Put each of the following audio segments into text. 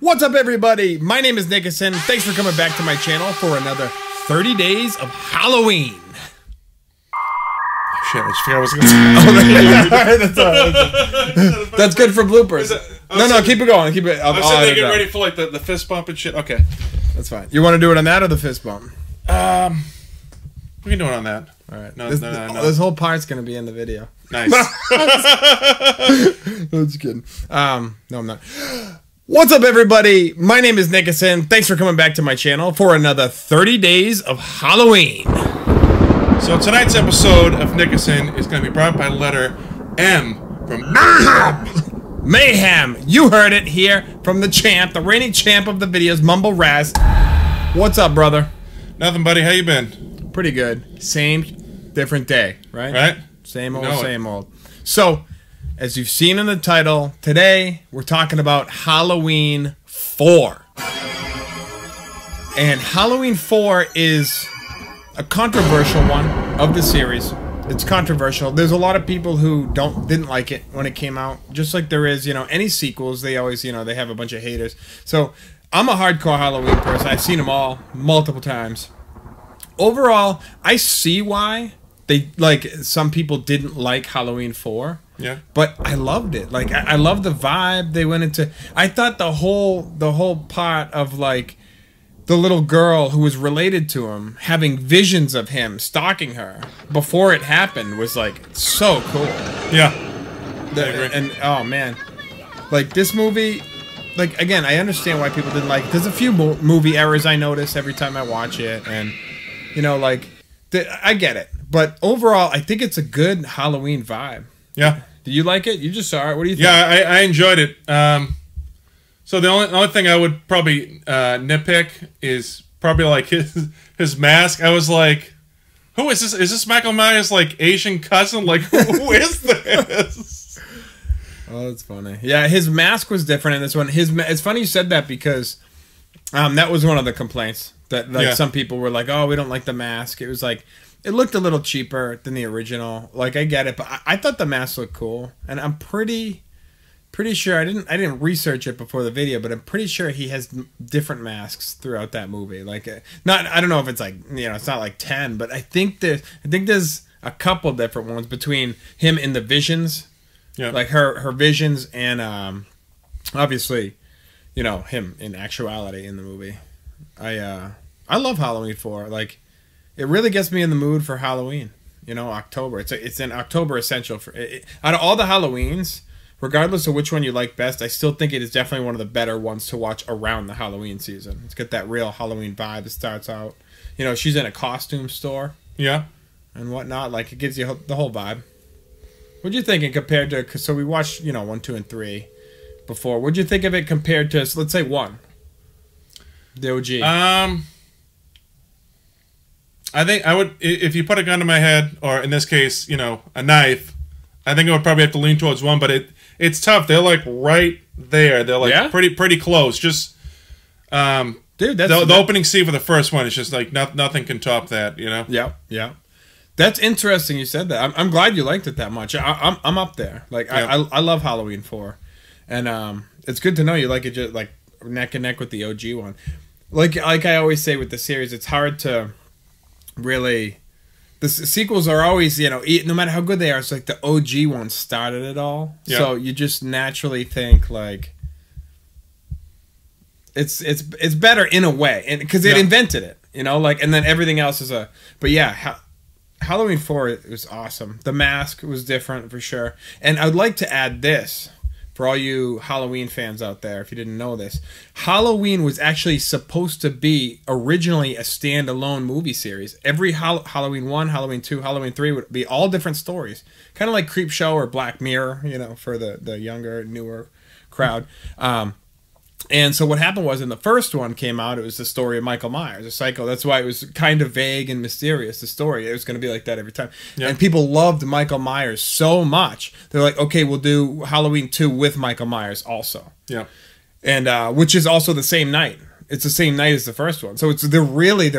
What's up, everybody? My name is Nikasin. Thanks for coming back to my channel for another 30 days of Halloween. Oh, shit, I just figured I was gonna That's good for bloopers. No, keep it going. Keep it. I'm getting ready for like the fist bump and shit. Okay. That's fine. You want to do it on that or the fist bump? We can do it on that. All right. No. This whole part's gonna be in the video. Nice. No, just kidding. No, I'm not. What's up, everybody? My name is Nikasin. Thanks for coming back to my channel for another 30 days of Halloween. So tonight's episode of Nikasin is gonna be brought by letter M from Mayhem. Mayhem, you heard it here from the champ, the reigning champ of the videos, Mumbo Raz. What's up, brother? Nothing, buddy. How you been? Pretty good. Same, different day, right? Right. Same old, same old. So, as you've seen in the title, today we're talking about Halloween 4. And Halloween 4 is a controversial one of the series. It's controversial. There's a lot of people who didn't like it when it came out. Just like there is, you know, any sequels, they always, you know, they have a bunch of haters. So, I'm a hardcore Halloween person. I've seen them all multiple times. Overall, I see why they, like, some people didn't like Halloween 4. Yeah. But I loved it. Like, I loved the vibe they went into. I thought the whole part of, like, the little girl who was related to him having visions of him stalking her before it happened was like so cool. Yeah. And oh man, like this movie, like again, I understand why people didn't like it. There's a few movie errors I notice every time I watch it, and you know, like I get it. But overall, I think it's a good Halloween vibe. Yeah. Do you like it? You just saw it. What do you think? Yeah, I enjoyed it. So the only thing I would probably nitpick is probably like his mask. I was like, who is this? Is this Michael Myers' like Asian cousin? Like who is this? Oh, that's funny. Yeah, his mask was different in this one. It's funny you said that because that was one of the complaints that like some people were like, oh, we don't like the mask. It was like it looked a little cheaper than the original. Like I get it, but I thought the mask looked cool, and I'm pretty sure I didn't research it before the video, but I'm pretty sure he has different masks throughout that movie. Like, not I don't know if it's like you know it's not like 10, but I think there's a couple different ones between him and the visions, like her visions and obviously, you know him in actuality in the movie. I love Halloween 4. Like, it really gets me in the mood for Halloween. You know, October. It's an October essential for out of all the Halloweens. Regardless of which one you like best, I still think it is definitely one of the better ones to watch around the Halloween season. It's got that real Halloween vibe. It starts out, you know, she's in a costume store. Yeah. And whatnot. Like, it gives you the whole vibe. What'd you think compared to... So we watched, you know, 1, 2, and 3 before. What'd you think of it compared to, let's say, 1? The OG. I think I would... If you put a gun to my head, or in this case, you know, a knife, I think I would probably have to lean towards 1, but it's tough. They're like right there. They're like pretty close. Just dude, that's the opening scene for the first one is just like nothing can top that, you know. Yeah, yeah. That's interesting you said that. I'm glad you liked it that much. I'm up there. Like I love Halloween 4. And it's good to know you like it just like neck and neck with the OG one. Like I always say with the series, it's hard to really the sequels are always, you know, no matter how good they are, it's like the OG one started it all. Yeah. So you just naturally think like it's better in a way, and because it invented it, you know, like, and then everything else is a. But yeah, Halloween 4 it was awesome. The mask was different for sure, and I'd like to add this for all you Halloween fans out there. If you didn't know this, Halloween was actually supposed to be originally a standalone movie series. Every Halloween 1, Halloween 2, Halloween 3 would be all different stories. Kind of like Creepshow or Black Mirror, you know, for the younger, newer crowd. And so what happened was in the first one came out, it was the story of Michael Myers, a psycho. That's why it was kind of vague and mysterious, the story. It was going to be like that every time. Yep. And people loved Michael Myers so much. They're like, okay, we'll do Halloween 2 with Michael Myers also. Yeah. And which is also the same night. It's the same night as the first one, so it's they're really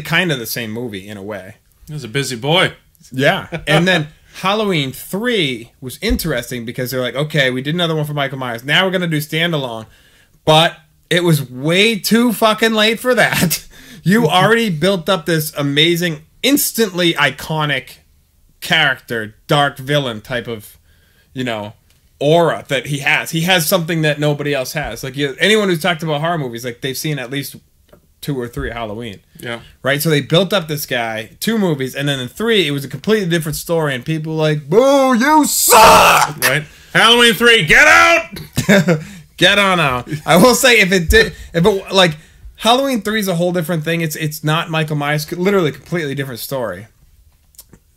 kind of the same movie in a way. He was a busy boy. Yeah, and then Halloween 3 was interesting because they're like, okay, we did another one for Michael Myers. Now we're gonna do standalone, but it was way too fucking late for that. You already built up this amazing, instantly iconic character, dark villain type of, you know, aura that he has. He has something that nobody else has. Like, anyone who's talked about horror movies, like, they've seen at least 2 or 3 Halloween. Yeah. Right? So they built up this guy, 2 movies, and then in 3, it was a completely different story, and people were like, boo, you suck! Right? Halloween 3, get out! Get on out. I will say, like, Halloween 3 is a whole different thing. It's not Michael Myers. Literally, completely different story.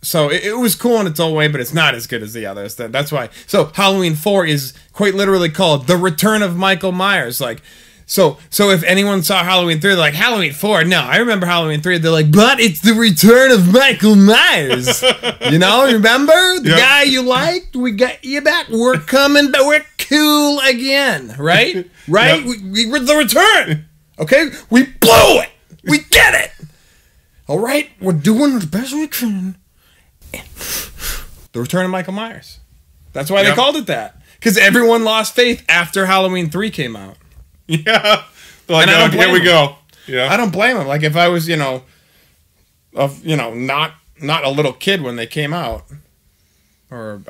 So it was cool in its own way, but it's not as good as the others. That's why. So Halloween 4 is quite literally called The Return of Michael Myers. Like, so if anyone saw Halloween 3, they're like, Halloween 4? No, I remember Halloween 3. They're like, but it's the return of Michael Myers. You know, remember? The guy you liked? We got you back. We're coming, but we're cool again. Right? Right? Yep. We're the return. Okay? We blew it. We get it. All right? We're doing the best we can. The Return of Michael Myers. That's why they called it that. Because everyone lost faith after Halloween 3 came out. Yeah. Like, no, here we go. Yeah. I don't blame them. Like, if I was, not a little kid when they came out, or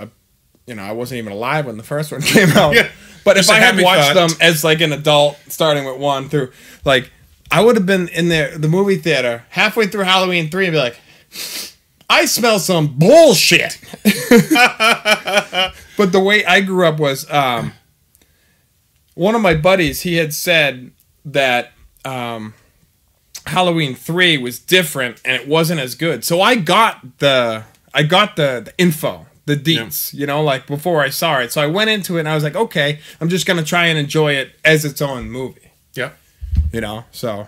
I wasn't even alive when the first one came out. Yeah. But if I had watched them as like an adult, starting with 1 through, like, I would have been in the movie theater halfway through Halloween 3 and be like, I smell some bullshit. But the way I grew up was, one of my buddies, he had said that Halloween 3 was different and it wasn't as good. So I got the info, the deets, like, before I saw it. So I went into it and I was like, okay, I'm just gonna try and enjoy it as its own movie. Yeah, so.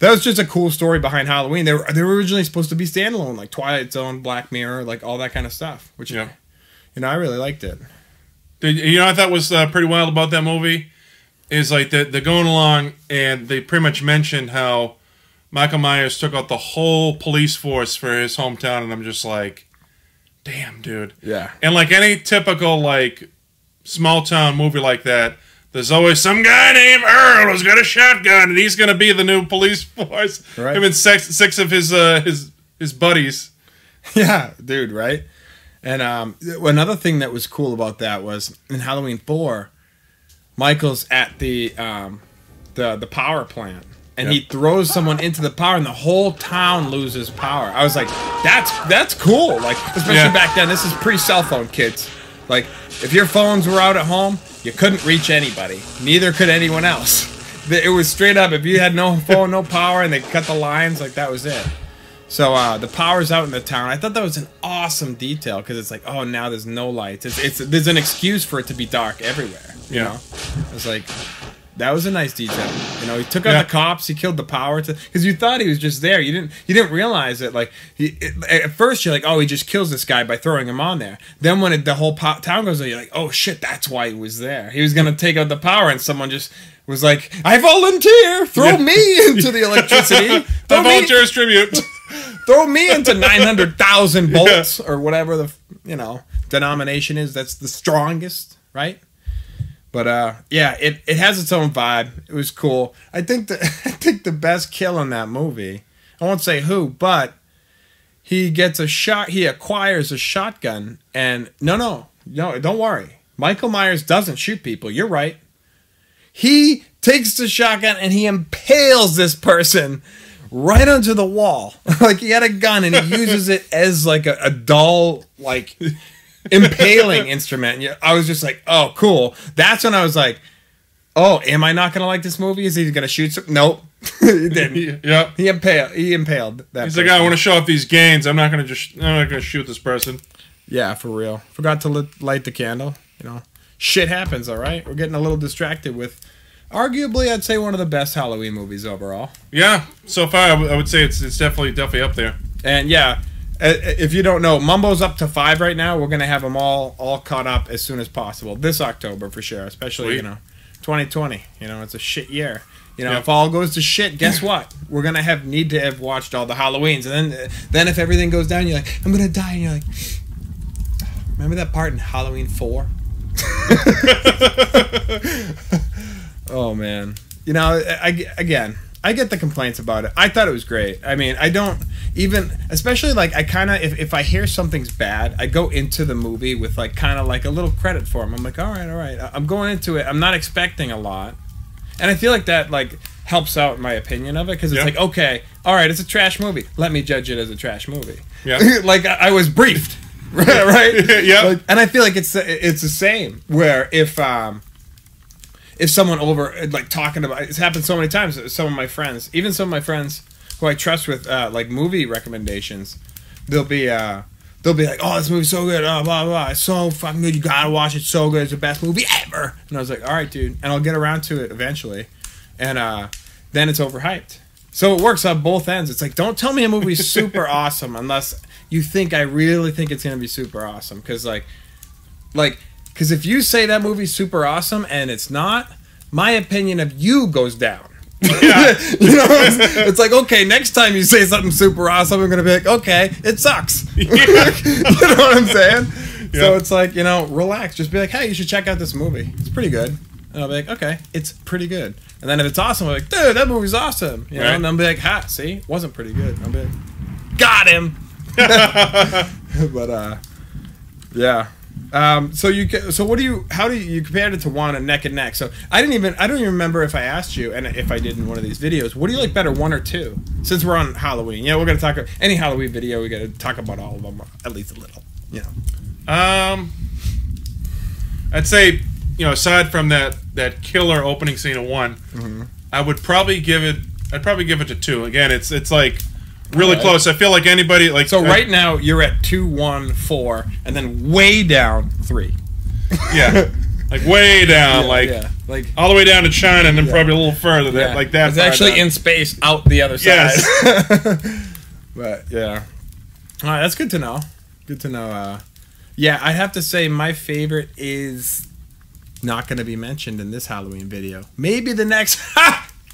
That was just a cool story behind Halloween. They were originally supposed to be standalone, like Twilight Zone, Black Mirror, like all that kind of stuff. Which, I really liked it. You know what I thought was pretty wild about that movie? Is like they're going along and they pretty much mentioned how Michael Myers took out the whole police force for his hometown. And I'm just like, damn, dude. Yeah. And like any typical like small town movie like that, there's always some guy named Earl who's got a shotgun, and he's going to be the new police force. Right. Him and six of his buddies. Yeah, dude, right? And another thing that was cool about that was in Halloween 4, Michael's at the power plant, and he throws someone into the power, and the whole town loses power. I was like, that's cool. Like, especially back then, this is pre-cell phone, kids. Like, if your phones were out at home, you couldn't reach anybody. Neither could anyone else. It was straight up. If you had no phone, no power, and they cut the lines, like, that was it. So the power's out in the town. I thought that was an awesome detail because it's like, oh, now there's no lights. There's an excuse for it to be dark everywhere. You know, I was like, that was a nice detail. You know, he took out the cops. He killed the power because you thought he was just there. You didn't realize it. Like at first, you're like, oh, he just kills this guy by throwing him on there. Then when the whole town goes, you're like, oh shit, that's why he was there. He was gonna take out the power, and someone just was like, I volunteer. Throw me into the electricity. The volunteer's tribute. Throw me into 900,000 volts or whatever the denomination is. That's the strongest, right? But yeah, it has its own vibe. It was cool. I think the best kill in that movie, I won't say who, but he gets a shot. He acquires a shotgun, and no, don't worry. Michael Myers doesn't shoot people. You're right. He takes the shotgun and he impales this person right onto the wall. Like, he had a gun and he uses it as like a dull, like, impaling instrument. I was just like, oh, cool. That's when I was like, oh, am I not gonna like this movie? Is he gonna shoot some? Nope. He didn't. Yeah. He impaled that. He's person. Like, I want to show off these gains. I'm not gonna shoot this person. Yeah, for real. Forgot to light the candle. Shit happens. All right, we're getting a little distracted with, arguably, I'd say one of the best Halloween movies overall. Yeah, so far I would say it's definitely up there. And yeah. If you don't know, Mumbo's up to 5 right now. We're going to have them all caught up as soon as possible. This October, for sure. Especially, 2020. It's a shit year. You know, if all goes to shit, guess what? We're gonna have need to have watched all the Halloweens, and then if everything goes down, you're like, I'm gonna die, and you're like, remember that part in Halloween 4? Oh man, you know, I get the complaints about it. I thought it was great. I mean, I don't even, especially like I kind of, if I hear something's bad, I go into the movie with like kind of like a little credit for them. I'm like, all right. I'm going into it. I'm not expecting a lot. And I feel like that like helps out my opinion of it, because it's like, okay, all right, it's a trash movie. Let me judge it as a trash movie. Yeah. Like I was briefed, right? Yeah. Like, and I feel like it's the same where if someone over, like, talking about... It's happened so many times. Some of my friends, even some of my friends who I trust with, like, movie recommendations, they'll be like, oh, this movie's so good, oh, blah, blah, blah, it's so fucking good, you gotta watch it, it's so good, it's the best movie ever! And I was like, alright, dude, and I'll get around to it eventually. And then it's overhyped. So it works on both ends. It's like, don't tell me a movie's super awesome unless you think I really think it's gonna be super awesome. Because, Because if you say that movie's super awesome and it's not, my opinion of you goes down. Yeah. You know, it's like, okay, next time you say something super awesome, I'm going to be like, okay, it sucks. Yeah. You know what I'm saying? Yeah. So it's like, you know, relax. Just be like, hey, you should check out this movie. It's pretty good. And I'll be like, okay, it's pretty good. And then if it's awesome, I'm like, dude, that movie's awesome. You know? Right. And I'll be like, ha, see, it wasn't pretty good. I'll be like, got him. But, yeah. So what do you? How do you compared it to one and neck and neck? So I don't even remember if I asked you, and if I did in one of these videos, what do you like better, one or two? Since we're on Halloween, yeah, we're gonna talk about any Halloween video. We gotta talk about all of them at least a little. You know, I'd say, you know, aside from that killer opening scene of one, I would probably give it. I'd probably give it to two. Again, it's like. Really close. I feel like anybody like. So right now you're at 2, 1, 4, and then way down 3. Yeah, like way down, like all the way down to China, and then probably a little further. Yeah. Like that. It's actually down. In space, out the other side. Yes. But yeah, all right, that's good to know. Good to know. Yeah, I have to say my favorite is not going to be mentioned in this Halloween video. Maybe the next.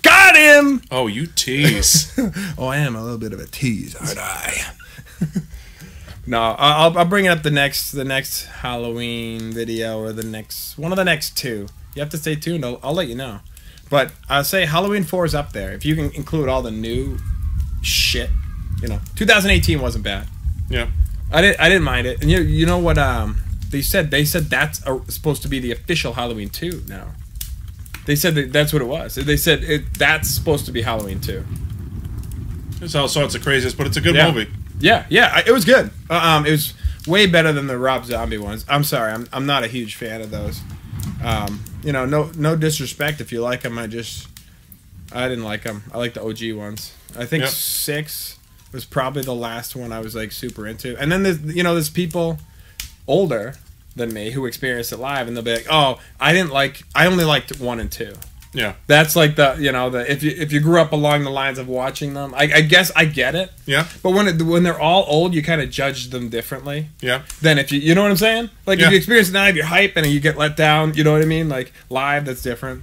Got him! Oh, you tease. Oh, I am a little bit of a tease, aren't I? No, I'll bring it up the next Halloween video or the next one of the next two. You have to stay tuned. I'll let you know. But I'll say Halloween 4 is up there. If you can include all the new shit, you know, 2018 wasn't bad. Yeah, I didn't mind it. And you know what? They said that's supposed to be the official Halloween 2 now. They said that that's what it was. They said that's supposed to be Halloween 2. There's all sorts of craziness, but it's a good movie. Yeah, yeah, it was good. It was way better than the Rob Zombie ones. I'm sorry, I'm not a huge fan of those. You know, no disrespect if you like them. I didn't like them. I like the OG ones. I think 6 was probably the last one I was like super into. And then there's people older than me who experienced it live, and they'll be like, "Oh, I only liked 1 and 2." Yeah, that's like the if you grew up along the lines of watching them, I guess I get it. Yeah, but when they're all old, you kind of judge them differently. Yeah, than if you know what I'm saying. Like if you experience it now, if you're hype and you get let down, you know what I mean. Like live, that's different.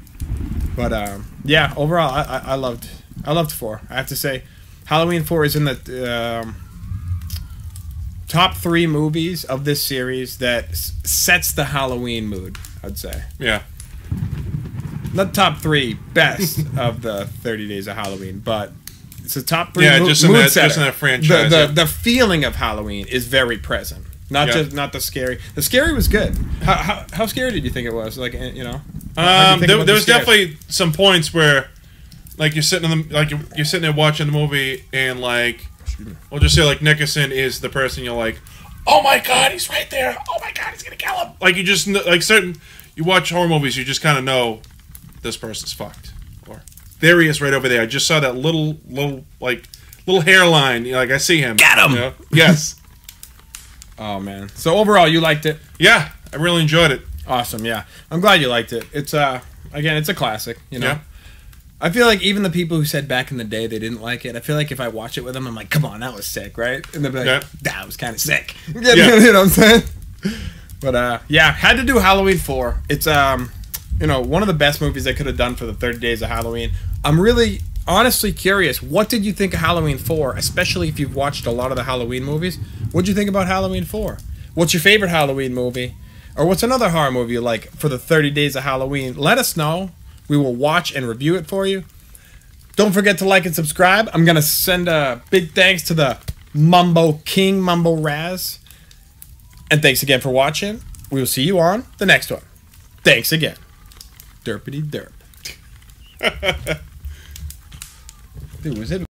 But yeah, overall, I loved 4. I have to say, Halloween 4 is in the. Top 3 movies of this series that sets the Halloween mood, I'd say. Yeah. Not top 3 best of the 30 Days of Halloween, but it's a top 3 just in that franchise. The feeling of Halloween is very present. Not just not the scary. The scary was good. How scary did you think it was? Like, you know. There was definitely some points where, like, you're sitting there watching the movie and like. We'll just say, like, Nikasin is the person you're like, oh my god, he's right there! Oh my god, he's gonna kill him! Like, you just, like, you watch horror movies, you just kind of know this person's fucked. Or, there he is right over there. I just saw that little hairline. You're like, I see him. Get him! You know? Yes. Oh, man. So, overall, you liked it? Yeah, I really enjoyed it. Awesome, yeah. I'm glad you liked it. It's, again, it's a classic, you know? Yeah. I feel like even the people who said back in the day they didn't like it, I feel like if I watch it with them, I'm like, come on, that was sick, right? And they'll be like, that was kind of sick. You know what I'm saying? But, yeah, had to do Halloween 4. It's you know, one of the best movies they could have done for the 30 days of Halloween. I'm really honestly curious, what did you think of Halloween 4, especially if you've watched a lot of the Halloween movies? What'd you think about Halloween 4? What's your favorite Halloween movie? Or what's another horror movie you like for the 30 days of Halloween? Let us know. We will watch and review it for you. Don't forget to like and subscribe. I'm going to send a big thanks to the Mumbo King, Mumbo Raz. And thanks again for watching. We will see you on the next one. Thanks again. Derpity derp. Dude, was it?